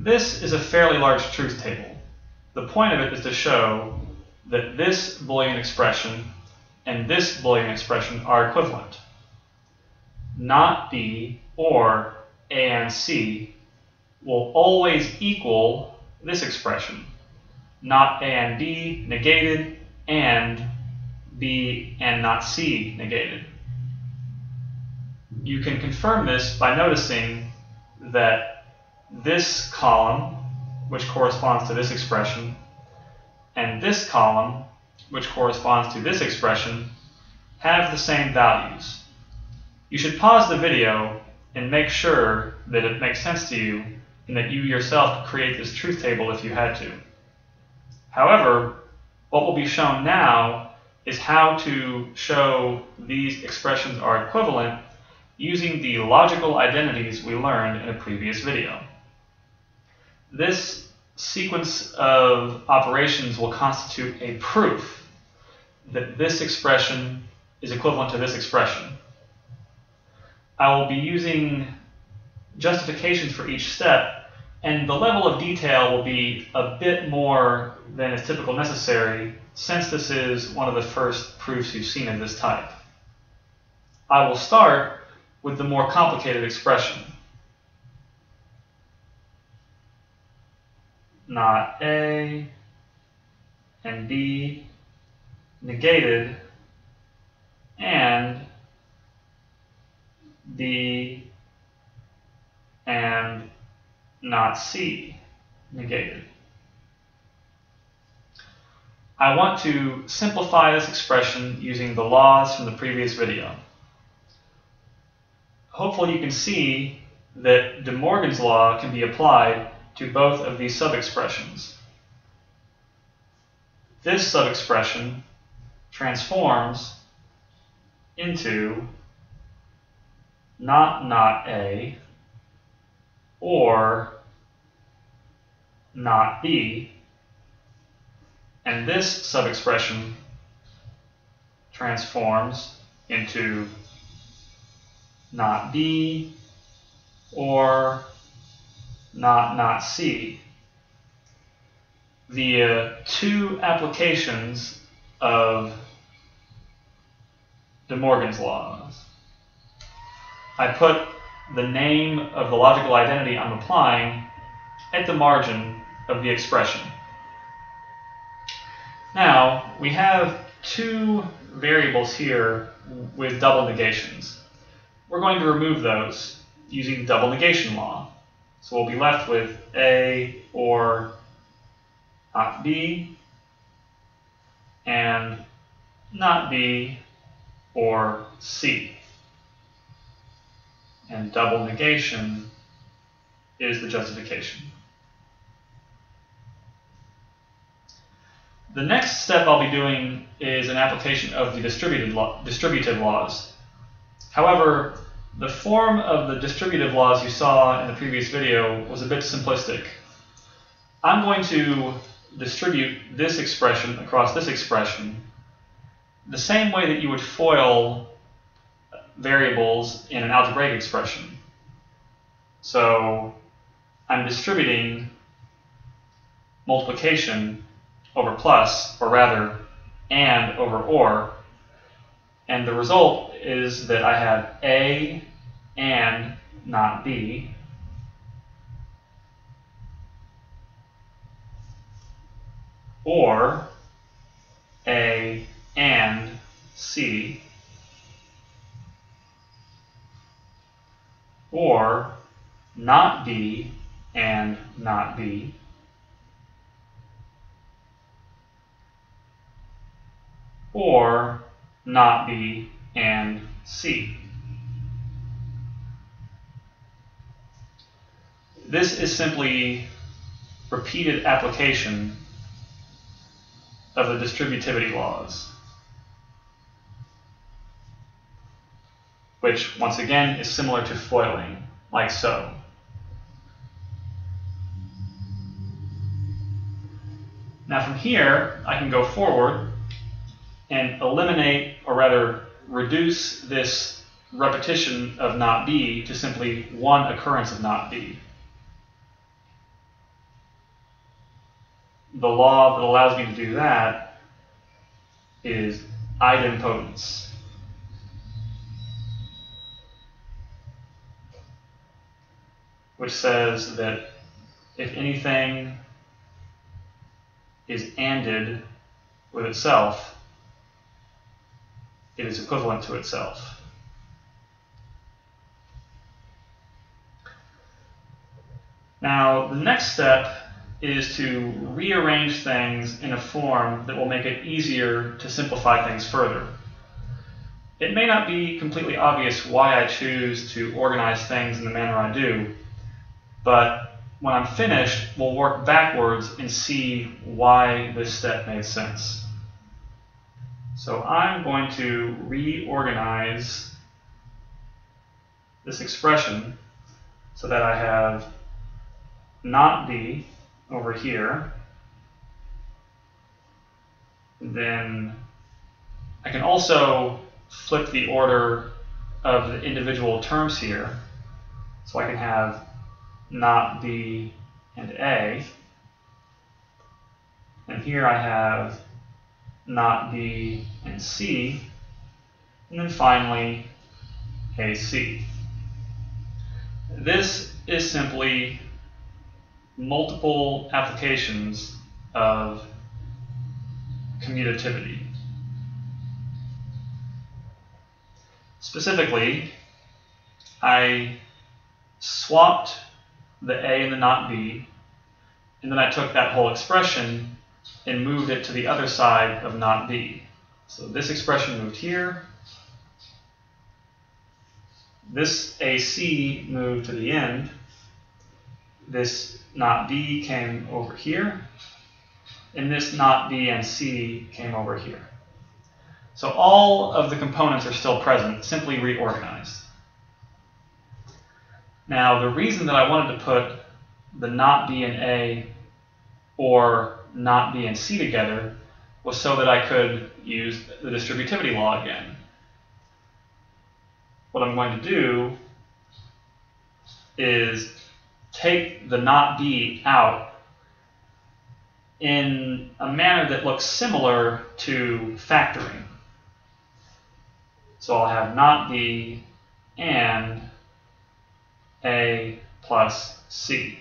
This is a fairly large truth table. The point of it is to show that this Boolean expression and this Boolean expression are equivalent. Not B or A and C will always equal this expression. Not A and B negated and B and not C negated. You can confirm this by noticing that this column, which corresponds to this expression, and this column, which corresponds to this expression, have the same values. You should pause the video and make sure that it makes sense to you and that you yourself create this truth table if you had to. However, what will be shown now is how to show these expressions are equivalent using the logical identities we learned in a previous video. This sequence of operations will constitute a proof that this expression is equivalent to this expression. I will be using justifications for each step, and the level of detail will be a bit more than is typical necessary, since this is one of the first proofs you've seen of this type. I will start with the more complicated expression. Not A and B negated and B and not C negated. I want to simplify this expression using the laws from the previous video. Hopefully you can see that De Morgan's law can be applied to both of these sub-expressions. This sub-expression transforms into not A or not B, and this sub-expression transforms into not B or not C. The two applications of De Morgan's laws. I put the name of the logical identity I'm applying at the margin of the expression. Now, we have two variables here with double negations. We're going to remove those using double negation law. So we'll be left with A or not B and not B or C. And double negation is the justification. The next step I'll be doing is an application of the distributive laws. However, the form of the distributive laws you saw in the previous video was a bit simplistic. I'm going to distribute this expression across this expression the same way that you would FOIL variables in an algebraic expression. So I'm distributing multiplication over plus, or rather, and over or, and the result is that I have A and not B, or A and C, or not B and not B, or not B and C. This is simply repeated application of the distributivity laws, which once again is similar to foiling, like so. Now from here, I can go forward and eliminate, or rather reduce, this repetition of not B to simply one occurrence of not B. the law that allows me to do that is idempotence. Which says that if anything is ANDed with itself, it is equivalent to itself. Now, the next step is to rearrange things in a form that will make it easier to simplify things further. It may not be completely obvious why I choose to organize things in the manner I do, but when I'm finished, we'll work backwards and see why this step made sense. So I'm going to reorganize this expression so that I have not D over here, then I can also flip the order of the individual terms here, so I can have not B and A, and here I have not B and C, and then finally AC. This is simply multiple applications of commutativity. Specifically, I swapped the A and the not B, and then I took that whole expression and moved it to the other side of not B. So this expression moved here, this AC moved to the end, this not B came over here, and this not B and C came over here. So all of the components are still present, simply reorganized. Now, the reason that I wanted to put the not B and A or not B and C together was so that I could use the distributivity law again. What I'm going to do is take the not B out in a manner that looks similar to factoring. So I'll have not B and A plus C.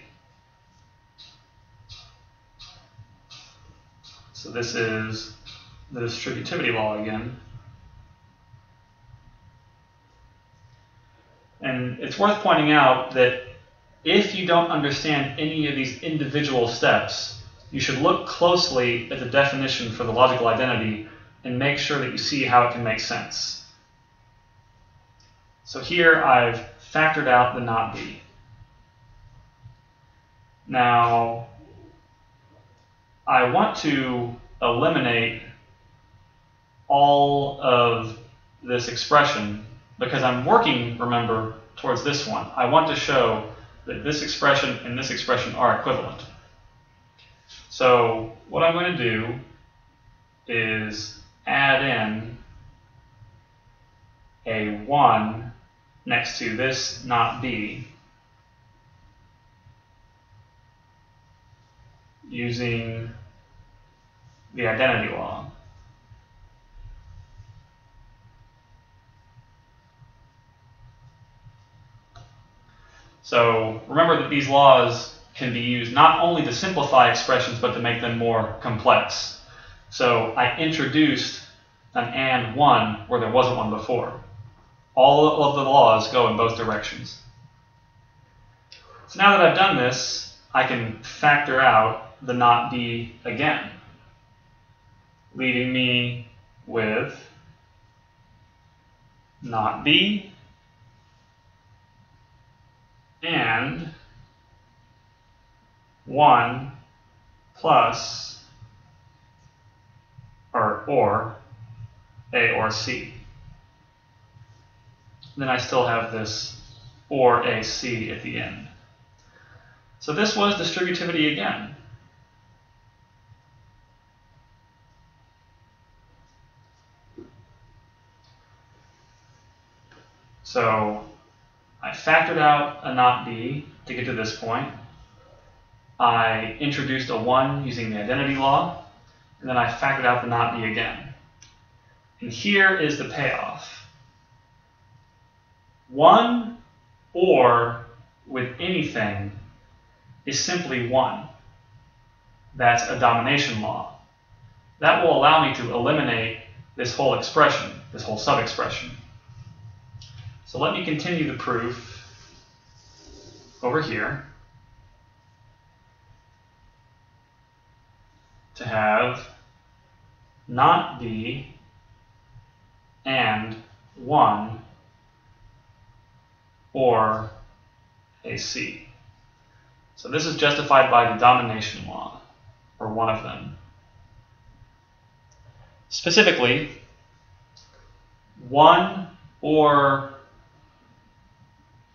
So this is the distributivity law again. And it's worth pointing out that if you don't understand any of these individual steps, you should look closely at the definition for the logical identity and make sure that you see how it can make sense. So here I've factored out the not B. Now, I want to eliminate all of this expression because I'm working, remember, towards this one. I want to show that this expression and this expression are equivalent. So what I'm going to do is add in a 1 next to this not B using the identity law. So remember that these laws can be used not only to simplify expressions, but to make them more complex. So I introduced an and one where there wasn't one before. All of the laws go in both directions. So now that I've done this, I can factor out the not B again, leaving me with not B and 1 plus or A or C. And then I still have this or AC at the end. So this was distributivity again. So I factored out a not B to get to this point. I introduced a 1 using the identity law, and then I factored out the not be again. And here is the payoff. 1 or with anything is simply 1. That's a domination law. That will allow me to eliminate this whole expression, this whole sub-expression. So let me continue the proof over here to have not be and 1 or a C. So this is justified by the domination law, or one of them. Specifically, 1 or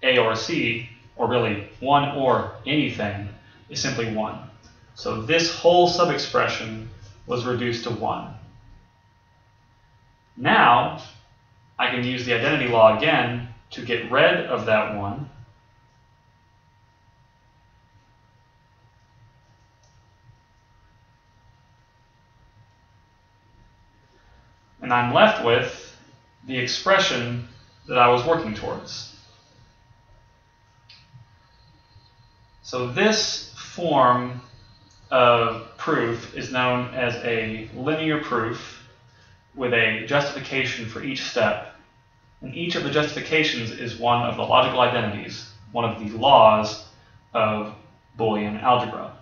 A or C, or really 1 or anything, is simply 1. So this whole sub-expression was reduced to 1. Now, I can use the identity law again to get rid of that 1 and I'm left with the expression that I was working towards. So this form of proof is known as a linear proof with a justification for each step. And each of the justifications is one of the logical identities, one of the laws of Boolean algebra.